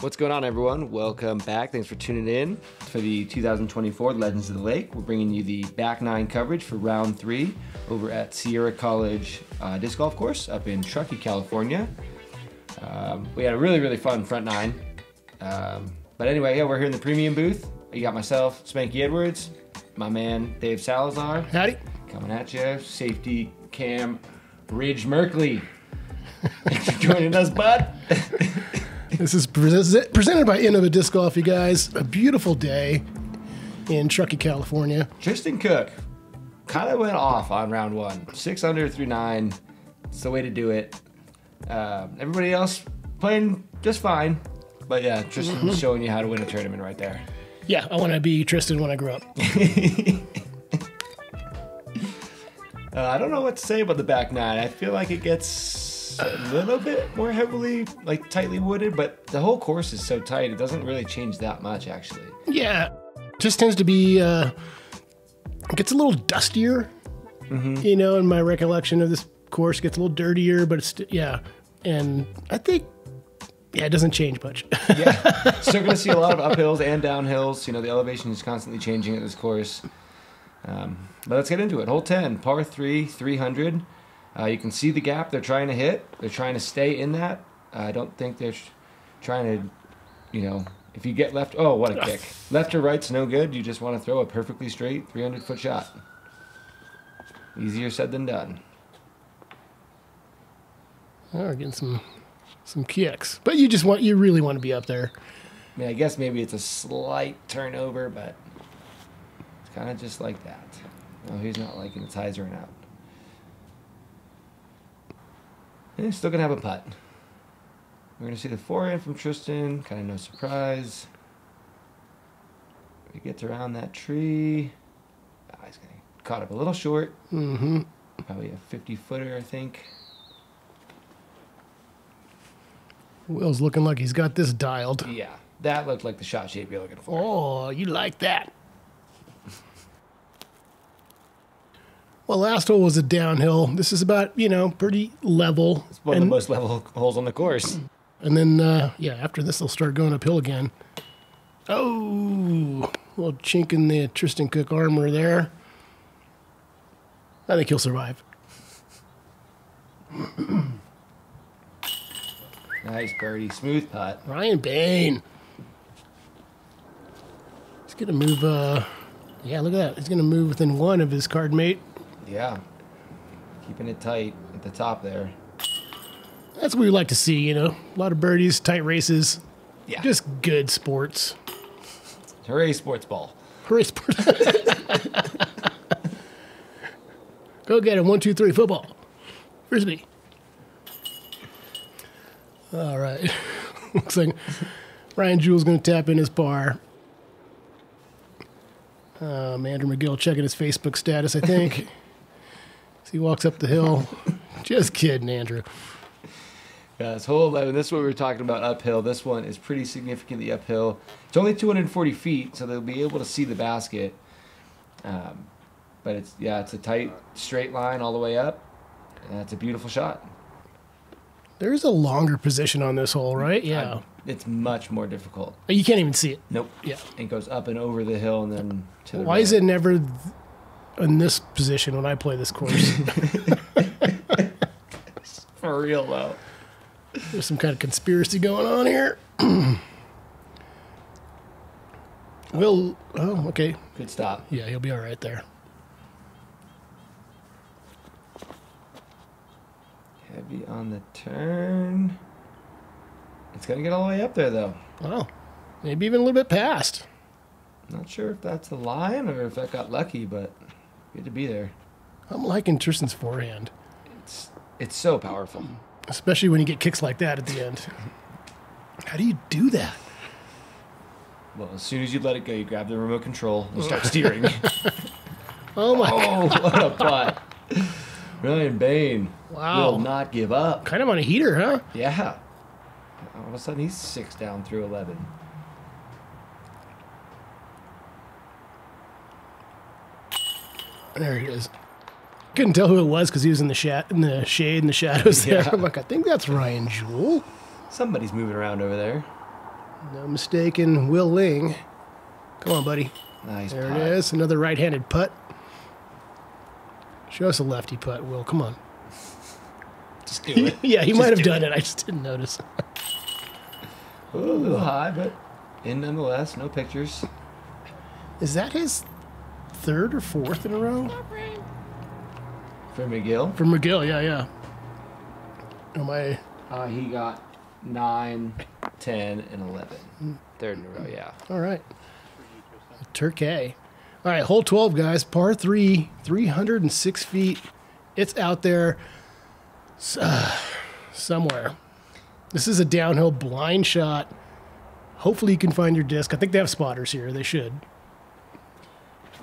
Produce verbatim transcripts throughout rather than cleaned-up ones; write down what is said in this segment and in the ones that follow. What's going on, everyone? Welcome back. Thanks for tuning in for the two thousand twenty-four Legends of the Lake. We're bringing you the back nine coverage for round three over at Sierra College uh, Disc Golf Course up in Truckee, California. Um, we had a really, really fun front nine. Um, but anyway, yeah, we're here in the premium booth. You got myself, Spanky Edwards, my man, Dave Salazar. Howdy. Coming at you, safety cam, Ridge Merkley. Thanks for joining us, bud. This is presented by Innova Disc Golf, you guys. A beautiful day in Truckee, California. Tristan Cook kind of went off on round one. Six under through nine. It's the way to do it. Uh, everybody else playing just fine. But yeah, Tristan's mm-hmm. showing you how to win a tournament right there. Yeah, I want to be Tristan when I grow up. uh, I don't know what to say about the back nine. I feel like it gets a little bit more heavily, like tightly wooded, but the whole course is so tight, it doesn't really change that much, actually. Yeah, just tends to be, uh, it gets a little dustier, mm-hmm. you know, in my recollection of this course. It gets a little dirtier, but it's, yeah, and I think, yeah, it doesn't change much. Yeah, so you're going to see a lot of uphills and downhills. You know, the elevation is constantly changing at this course. Um, but let's get into it. Hole ten, par three, three hundred. Uh, you can see the gap they're trying to hit. They're trying to stay in that. Uh, I don't think they're sh trying to, you know, if you get left, oh, what a kick. Left or right's no good. You just want to throw a perfectly straight three hundred foot shot. Easier said than done. Oh, we're getting some, some kicks. But you just want, you really want to be up there. I mean, I guess maybe it's a slight turnover, but it's kind of just like that. Oh, he's not liking the ties are out. Still gonna have a putt. We're gonna see the forehand from Tristan. Kind of no surprise. He gets around that tree. Oh, he's gonna get caught up a little short. Mm-hmm. Probably a fifty footer, I think. Will's looking like he's got this dialed. Yeah, that looked like the shot shape you're looking for. Oh, you like that. Well, last hole was a downhill. This is about, you know, pretty level. It's one and, of the most level holes on the course. And then, uh, yeah, after this, they'll start going uphill again. Oh, a little chink in the Tristan Cook armor there. I think he'll survive. Nice birdie, smooth putt. Ryan Bain. He's going to move, uh, yeah, look at that. He's going to move within one of his card mate. Yeah, keeping it tight at the top there. That's what we like to see, you know. A lot of birdies, tight races. Yeah. Just good sports. Hooray, sports ball. Hooray, sports ball. Go get him. One, two, three, football. Frisbee. All right. Looks like Ryan Jewell's going to tap in his par. Um, Andrew McGill checking his Facebook status, I think. He walks up the hill. Just kidding, Andrew. Yeah, it's hole eleven. This is what we were talking about uphill. This one is pretty significantly uphill. It's only two hundred forty feet, so they'll be able to see the basket. Um, but it's, yeah, it's a tight, straight line all the way up. And that's a beautiful shot. There is a longer position on this hole, right? Yeah. I, it's much more difficult. You can't even see it. Nope. Yeah. It goes up and over the hill and then to the Why right. is it never... Th in this position when I play this course. For real, though. There's some kind of conspiracy going on here. Will, oh, okay. Good stop. Yeah, he'll be all right there. Heavy on the turn. It's going to get all the way up there, though. Oh, maybe even a little bit past. Not sure if that's the line or if that got lucky, but... Good to be there. I'm liking Tristan's forehand. It's it's so powerful. Especially when you get kicks like that at the end. How do you do that? Well, as soon as you let it go, you grab the remote control and start steering. Oh, my oh, God. Oh, what a putt. Ryan Bain wow. will not give up. Kind of on a heater, huh? Yeah. All of a sudden, he's six down through eleven. There he is. Couldn't tell who it was because he was in the sha in the shade and the shadows there. Yeah. I'm like, I think that's Ryan Jewell. Somebody's moving around over there. no mistaken, Will Ling. Come on, buddy. Nice There putt. It is. Another right-handed putt. Show us a lefty putt, Will. Come on. Just do it. Yeah, he just might have done it. it. I just didn't notice. Ooh, a little high, but in nonetheless, no pictures. Is that his third or fourth in a row? For McGill? For McGill, yeah, yeah. Am I? Uh, he got nine, ten, and eleven. Third in a row, yeah. All right. Turkey. All right, hole twelve, guys. Par three, three hundred six feet. It's out there uh, somewhere. This is a downhill blind shot. Hopefully you can find your disc. I think they have spotters here. They should.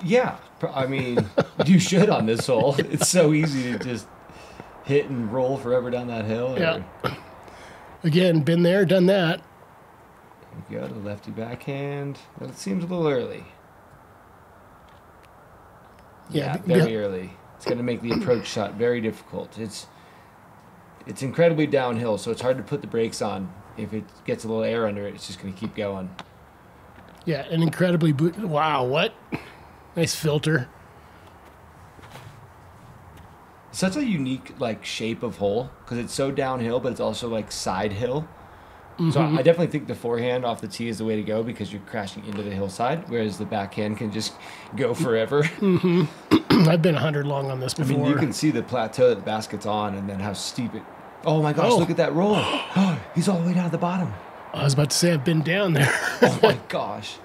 Yeah. I mean, you should on this hole. It's so easy to just hit and roll forever down that hill. Or... Yeah. Again, been there, done that. There we go, the lefty backhand. Well, it seems a little early. Yeah, yeah very yeah. early. It's going to make the approach shot very difficult. It's it's incredibly downhill, so it's hard to put the brakes on. If it gets a little air under it, it's just going to keep going. Yeah, an incredibly... Bo wow, what? Nice filter. Such a unique, like, shape of hole, because it's so downhill, but it's also, like, side hill. Mm-hmm. So I definitely think the forehand off the tee is the way to go because you're crashing into the hillside, whereas the backhand can just go forever. Mm-hmm. I've been a hundred long on this before. I mean, you can see the plateau that the basket's on and then how steep it... Oh, my gosh, oh. Look at that roll. Oh, he's all the way down at the bottom. I was about to say I've been down there. Oh, my gosh.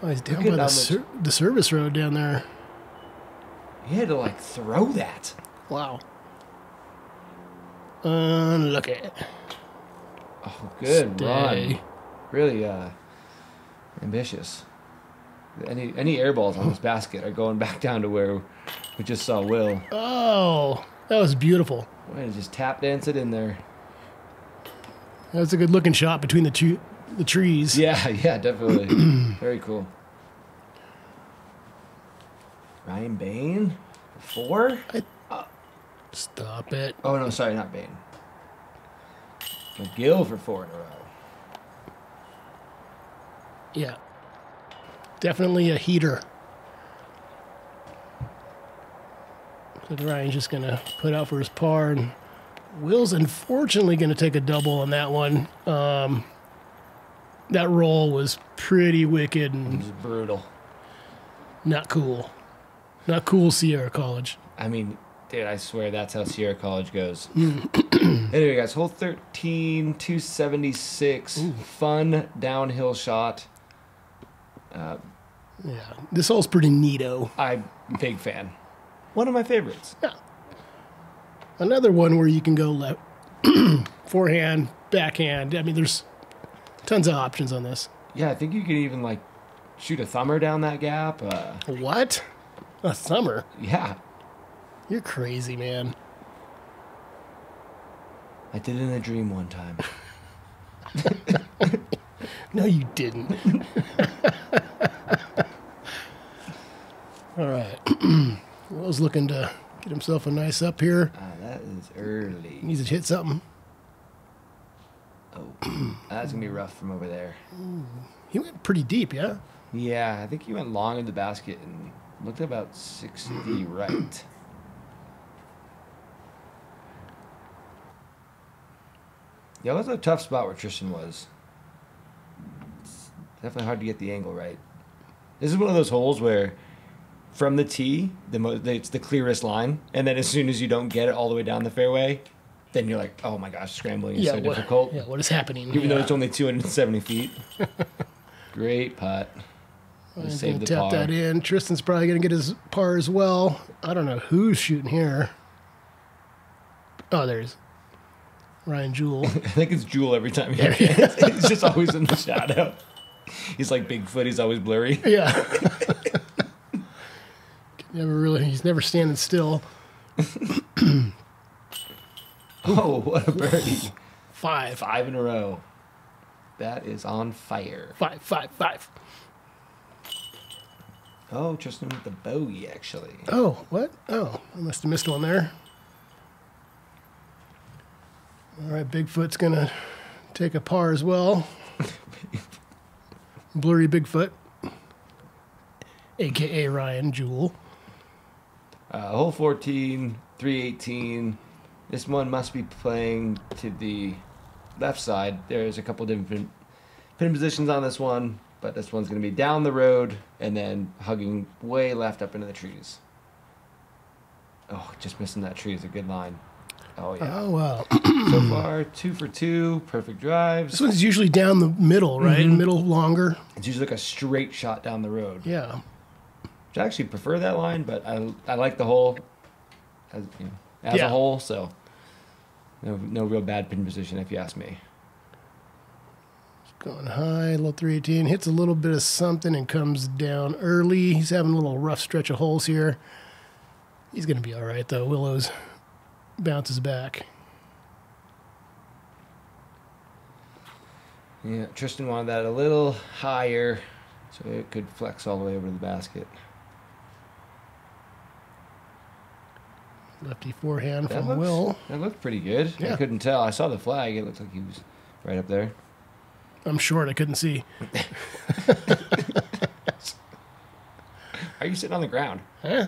Oh, he's down by the, ser the service road down there. He had to, like, throw that. Wow. Unlucky. Oh, good Stay. run. Really uh, ambitious. Any any air balls on this basket are going back down to where we just saw Will. Oh, that was beautiful. Way to just tap dance it in there. That was a good-looking shot between the two the trees. Yeah, yeah, definitely. Very cool. Ryan Bain? Four? I, uh, stop it. Oh, no, sorry, not Bain. McGill for four in a row. Yeah. Definitely a heater. But Ryan's just going to put out for his par. And Will's unfortunately going to take a double on that one. Um, that roll was pretty wicked. And it was brutal. Not cool. Not cool, Sierra College. I mean, dude, I swear that's how Sierra College goes. Anyway, guys, hole thirteen, two seventy-six. Ooh. Fun downhill shot. Uh, yeah, this hole's pretty neato. I'm a big fan. One of my favorites. Yeah. Another one where you can go left, forehand, backhand. I mean, there's tons of options on this. Yeah, I think you could even, like, shoot a thumber down that gap. Uh, what? A summer? Yeah. You're crazy, man. I did it in a dream one time. No, you didn't. All right. Will's looking to get himself a nice up here. Uh, that is early. He needs to hit something. Oh, that's going to be rough from over there. Ooh. He went pretty deep, yeah? Yeah, I think he went long in the basket and... Looked about sixty right. Yeah, it was a tough spot where Tristan was. It's definitely hard to get the angle right. This is one of those holes where, from the tee, the mo it's the clearest line, and then as soon as you don't get it all the way down the fairway, then you're like, oh my gosh, scrambling is yeah, so what, difficult. Yeah, what is happening? Even yeah. though it's only two hundred seventy feet. Great putt. He's going to tap that in. Tristan's probably going to get his par as well. I don't know who's shooting here. Oh, there's Ryan Jewell. I think it's Jewell every time. He hits. He's just always in the shadow. He's like Bigfoot. He's always blurry. Yeah. Never really. He's never standing still. Oh, what a birdie. Five. Five in a row. That is on fire. Five, five, five. Oh, Tristan with the bogey, actually. Oh, what? Oh, I must have missed one there. All right, Bigfoot's going to take a par as well. Blurry Bigfoot, a k a. Ryan Jewell. Uh, hole fourteen, three eighteen. This one must be playing to the left side. There's a couple different pin positions on this one, but this one's going to be down the road and then hugging way left up into the trees. Oh, just missing that tree is a good line. Oh, yeah. Oh, wow. So far, two for two, perfect drives. This one's usually down the middle, right? Mm-hmm. Middle longer. It's usually like a straight shot down the road. Yeah. Which I actually prefer that line, but I, I like the hole as, you know, as yeah. a whole, so no, no real bad pin position if you ask me. Going high, low three eighteen, hits a little bit of something and comes down early. He's having a little rough stretch of holes here. He's going to be all right, though. Willows bounces back. Yeah, Tristan wanted that a little higher so it could flex all the way over to the basket. Lefty forehand that from looks, Will. That looked pretty good. Yeah. I couldn't tell. I saw the flag. It looked like he was right up there. I'm short. I couldn't see. Are you sitting on the ground? Huh?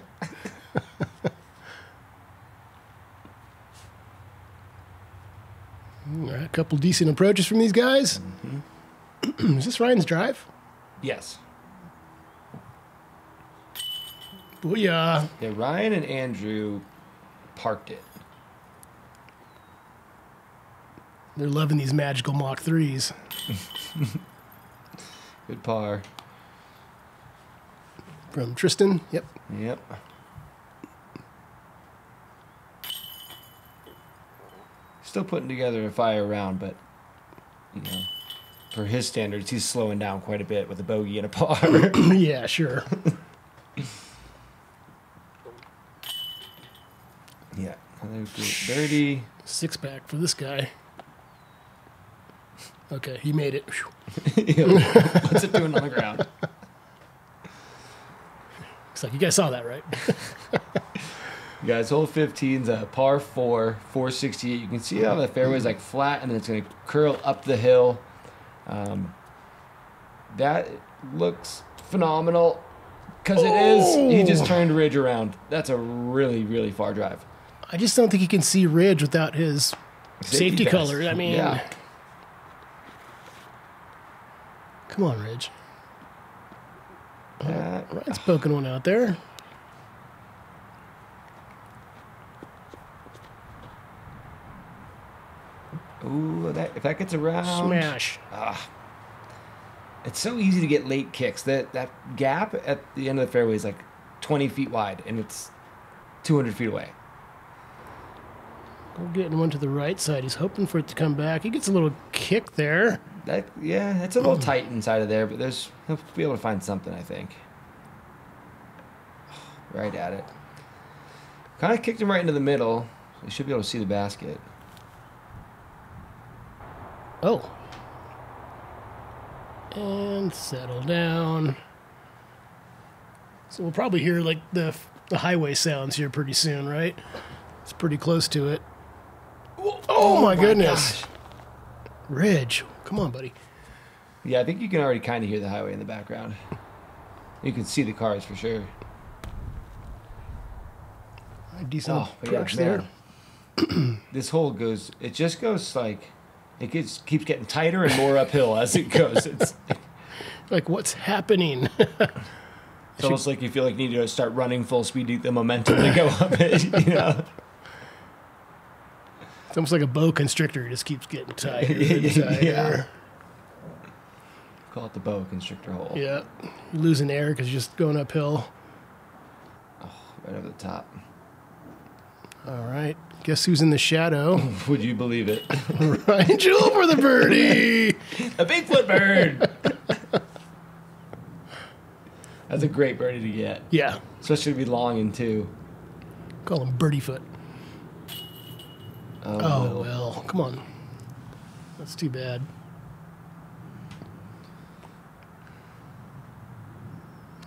All right, a couple decent approaches from these guys. Mm-hmm. Is this Ryan's drive? Yes. Booyah. Yeah, Ryan and Andrew parked it. They're loving these magical Mach threes. Good par. From Tristan? Yep. Yep. Still putting together a fire round, but you know, for his standards, he's slowing down quite a bit with a bogey and a par. Yeah, sure. Yeah, thirty six pack for this guy. Okay, he made it. What's it doing on the ground? Looks like you guys saw that, right? Guys, hole fifteen's a par four, four sixty-eight. You can see how the fairway's like flat, and then it's going to curl up the hill. Um, that looks phenomenal because it is. He just turned Ridge around. That's a really, really far drive. I just don't think he can see Ridge without his safety, safety color. I mean, yeah. Come on, Ridge. Uh, Ryan's poking one out there. Ooh, that, if that gets around... Smash. Ah, it's so easy to get late kicks. That that gap at the end of the fairway is like twenty feet wide, and it's two hundred feet away. We're getting one to the right side. He's hoping for it to come back. He gets a little kick there. That Yeah, that's a little mm. tight inside of there, but there's he'll be able to find something, I think. Right at it. Kind of kicked him right into the middle. So he should be able to see the basket. Oh. And settle down. So we'll probably hear like the the highway sounds here pretty soon, right? It's pretty close to it. Oh, oh my, my goodness. Gosh. Ridge, come on, buddy. Yeah, I think you can already kind of hear the highway in the background. You can see the cars for sure. Decent oh, approach yeah, there. This hole goes, it just goes like... It gets, keeps getting tighter and more uphill as it goes. It's like, what's happening? It's almost like you feel like you need to start running full speed to get the momentum to go up it. You know? It's almost like a boa constrictor. It just keeps getting tighter and tighter. Yeah. Call it the boa constrictor hole. Yeah. You're losing air because you're just going uphill. Oh, right over the top. All right. Guess who's in the shadow? Would you believe it? Ryan Jewell for the birdie. A Bigfoot bird. That's a great birdie to get. Yeah. Especially to be long and two. Call him Birdiefoot. Oh, oh well. well. Come on. That's too bad.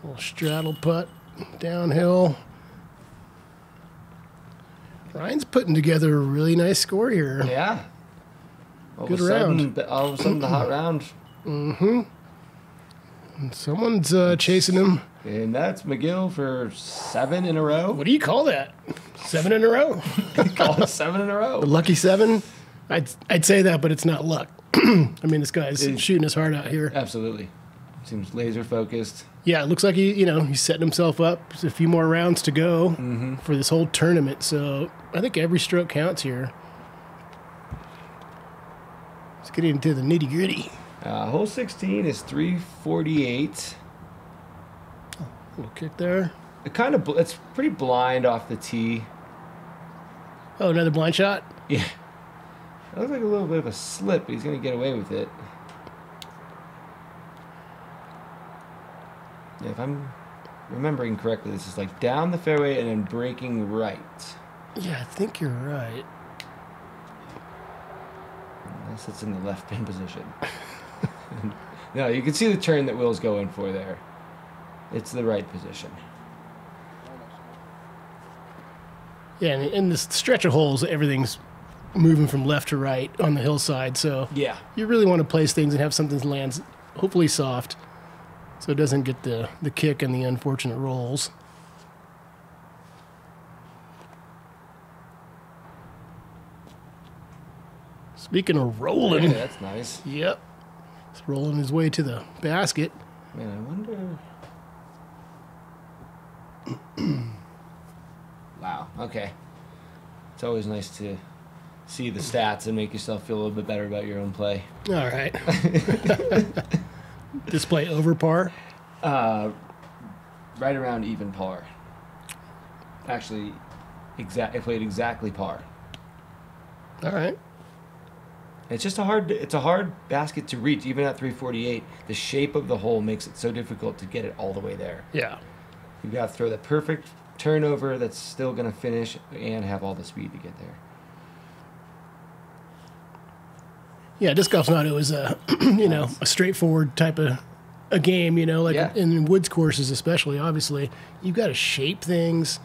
Little straddle putt downhill. Ryan's putting together a really nice score here. Yeah. All Good of a round. Sudden, all of a sudden, the hot round. Mm-hmm. Someone's uh, chasing him. And that's McGill for seven in a row. What do you call that? Seven in a row? Call it seven in a row. The lucky seven? I'd, I'd say that, but it's not luck. I mean, this guy's it, shooting his heart out here. Absolutely. Seems laser focused. Yeah, it looks like he, you know, he's setting himself up. There's a few more rounds to go mm-hmm. for this whole tournament. So I think every stroke counts here. Let's get into the nitty gritty. Uh, hole sixteen is three forty-eight. Oh, little kick there. It kind of it's pretty blind off the tee. Oh, another blind shot. Yeah. It looks like a little bit of a slip, but he's going to get away with it. Yeah, if I'm remembering correctly, this is like down the fairway and then breaking right. Yeah, I think you're right. Unless it's in the left pin position. No, you can see the turn that Will's going for there. It's the right position. Yeah, and in this stretch of holes, everything's moving from left to right on the hillside, so yeah, you really want to place things and have something that lands hopefully soft so it doesn't get the, the kick and the unfortunate rolls. Speaking of rolling. Yeah, that's nice. Yep. He's rolling his way to the basket. Man, I wonder... Wow, okay. It's always nice to see the stats and make yourself feel a little bit better about your own play. All right. This play over par? Uh, right around even par. Actually, exact. I played exactly par. All right. It's just a hard. It's a hard basket to reach, even at three forty-eight. The shape of the hole makes it so difficult to get it all the way there. Yeah. You've got to throw the perfect turnover that's still going to finish and have all the speed to get there. Yeah, disc golf's not always a you know a straightforward type of a game. You know, like yeah. in woods courses especially. Obviously, you've got to shape things.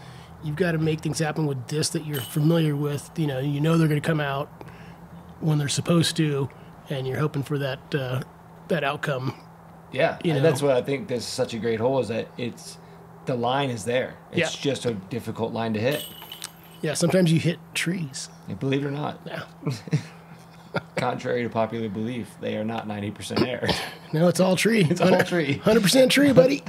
You've got to make things happen with discs that you're familiar with. You know, you know they're going to come out when they're supposed to, and you're hoping for that uh, that outcome. Yeah, you know? And that's what I think this is such a great hole is that it's the line is there. It's yeah. just a difficult line to hit. Yeah, sometimes you hit trees. And believe it or not. Yeah. Contrary to popular belief, they are not ninety percent air. No, it's all tree. It's all tree. one hundred percent tree, buddy.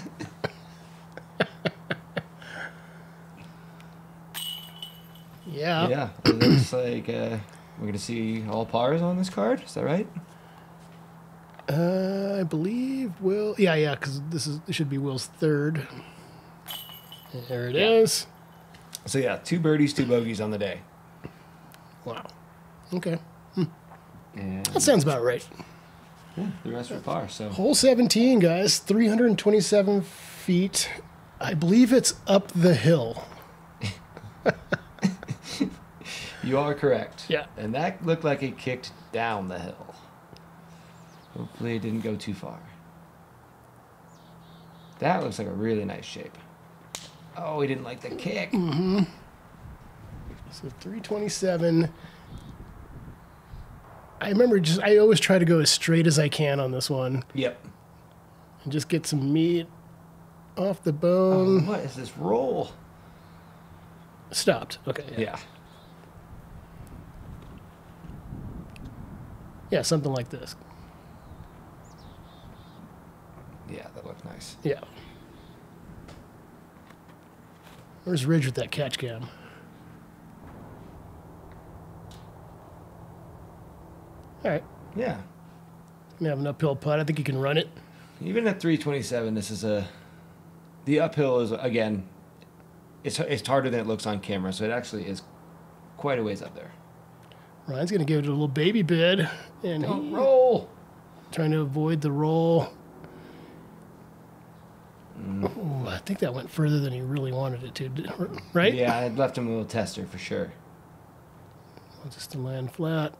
Yeah. Yeah, it looks like... Uh, we're going to see all pars on this card. Is that right? Uh, I believe Will... Yeah, yeah, because this is it should be Will's third. There it yeah. is. So, yeah, two birdies, two bogeys on the day. Wow. Okay. Hmm. And that sounds about right. Yeah, the rest were par, so... Hole seventeen, guys. three hundred twenty-seven feet. I believe it's up the hill. You are correct. Yeah. And that looked like it kicked down the hill. Hopefully it didn't go too far. That looks like a really nice shape. Oh, he didn't like the kick. Mm-hmm. So three twenty-seven. I remember just, I always try to go as straight as I can on this one. Yep. And just get some meat off the bone. Oh, what is this roll? Stopped. Okay. Yeah. Yeah. Yeah, something like this. Yeah, that looked nice. Yeah. Where's Ridge with that catch cam? All right. Yeah. You have an uphill putt. I think you can run it. Even at three twenty-seven, this is a... The uphill is, again, it's, it's harder than it looks on camera, so it actually is quite a ways up there. Ryan's going to give it a little baby bid. And don't roll. Trying to avoid the roll. Mm. Ooh, I think that went further than he really wanted it to, right? Yeah, I left him a little tester for sure. Just to land flat.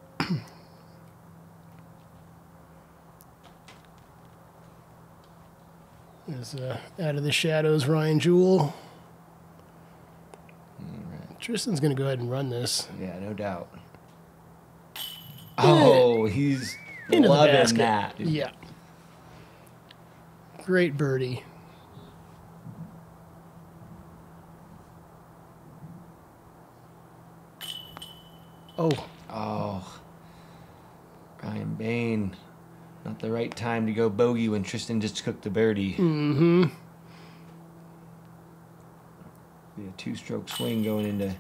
There's uh, out of the shadows, Ryan Jewell. Right. Tristan's going to go ahead and run this. Yeah, no doubt. Oh, he's loving that. Yeah. Great birdie. Oh. Oh. Ryan Bain. Not the right time to go bogey when Tristan just cooked the birdie. Mm-hmm. Be a two-stroke swing going into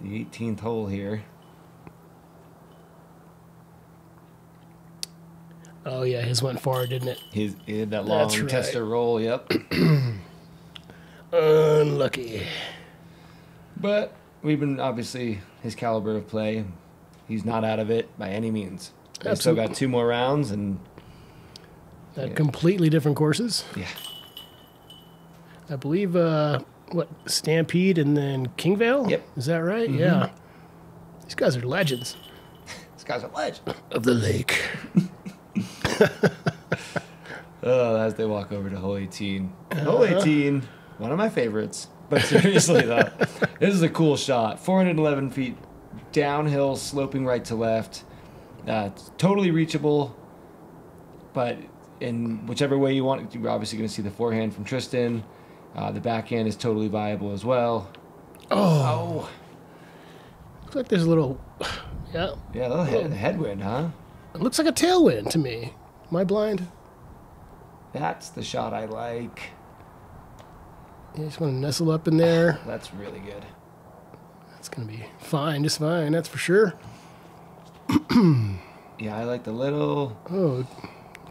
the eighteenth hole here. Oh, yeah, his went far, didn't it? His, he had that long right. tester roll, yep. Unlucky. But we've been, obviously, his caliber of play, he's not out of it by any means. They've still got two more rounds and... At yeah. completely different courses. Yeah. I believe, uh, what, Stampede and then Kingvale? Yep. Is that right? Mm-hmm. Yeah. These guys are legends. These guys are legends. Of the lake. Oh, as they walk over to hole eighteen. Hole uh-huh. eighteen, one of my favorites. But seriously, though, this is a cool shot. four hundred eleven feet downhill, sloping right to left. Uh, it's totally reachable, but in whichever way you want, you're obviously going to see the forehand from Tristan. Uh, the backhand is totally viable as well. Oh. oh. Looks like there's a little... Yeah, yeah, a little head, headwind, huh? It looks like a tailwind to me. Am I blind? That's the shot I like. You just want to nestle up in there. That's really good. That's going to be fine, just fine, that's for sure. Yeah, I like the little oh,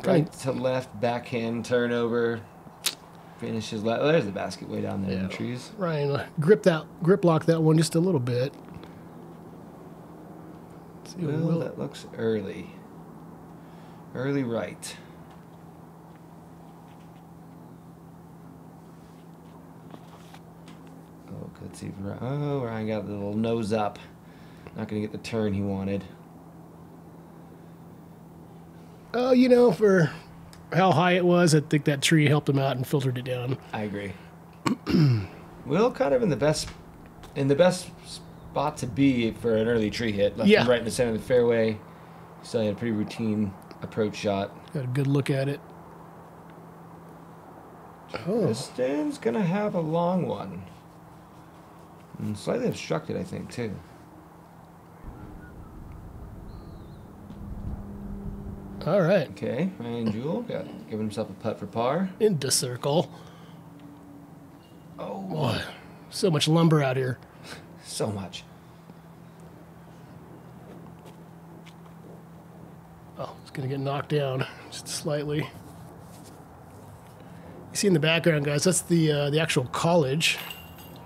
right to left backhand turnover. Finishes left. Oh, there's the basket way down there yeah. in the trees. Ryan, uh, grip that, grip lock that one just a little bit. Let's see well, Will. That looks early. Early right. Oh, let's see. Oh, Ryan got the little nose up. Not going to get the turn he wanted. Oh, you know, for how high it was, I think that tree helped him out and filtered it down. I agree. Will kind of in the best in the best spot to be for an early tree hit. Left yeah. him right in the center of the fairway. So he had a pretty routine approach shot. Got a good look at it. Oh. Tristan's going to have a long one. And slightly obstructed, I think, too. All right. Okay, Ryan Jewell got giving himself a putt for par. Into circle. Oh, boy. So much lumber out here. So much. Oh, it's going to get knocked down just slightly. You see in the background, guys, that's the uh, the actual college.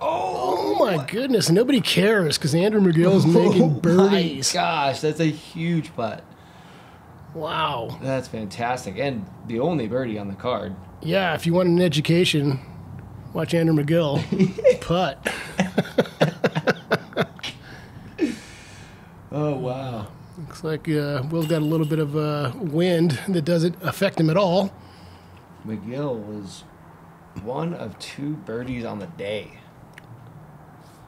Oh, oh my what? goodness. Nobody cares because Andrew McGill is making birdies. Oh, my gosh. That's a huge putt. Wow. That's fantastic. And the only birdie on the card. Yeah, if you want an education, watch Andrew McGill putt. Oh, wow. Looks like uh, Will's got a little bit of uh, wind that doesn't affect him at all. McGill was one of two birdies on the day.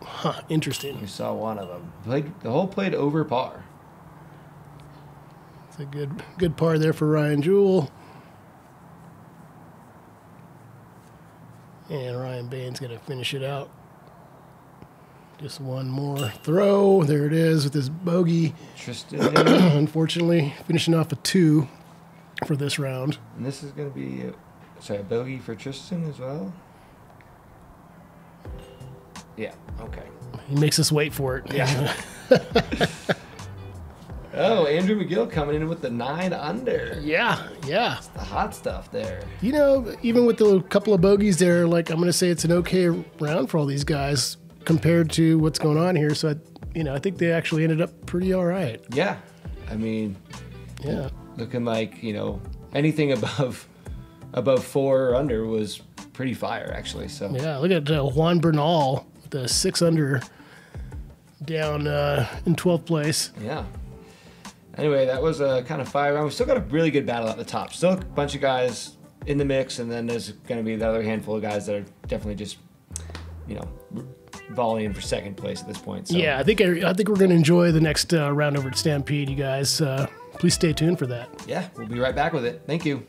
Huh, interesting. We saw one of them. Played, the hole played over par. It's a good good par there for Ryan Jewell. And Ryan Bain's going to finish it out. Just one more throw. There it is with this bogey. Tristan. Unfortunately, finishing off a two for this round. And this is going to be a, sorry, a bogey for Tristan as well? Yeah, okay. He makes us wait for it. Yeah. Oh, Andrew McGill coming in with the nine under. Yeah, yeah. It's the hot stuff there. You know, even with the couple of bogeys there, like I'm going to say it's an okay round for all these guys compared to what's going on here. So, I, you know, I think they actually ended up pretty all right. Yeah. I mean, yeah, looking like, you know, anything above above four or under was pretty fire, actually. So yeah, look at uh, Juan Bernal with the six under down uh, in twelfth place. Yeah. Anyway, that was a kind of fire round. We've still got a really good battle at the top. Still a bunch of guys in the mix, and then there's going to be the other handful of guys that are definitely just, you know, volleying for second place at this point. So. Yeah, I think I, I think we're going to enjoy the next uh, round over at Stampede, you guys. Uh, please stay tuned for that. Yeah, we'll be right back with it. Thank you.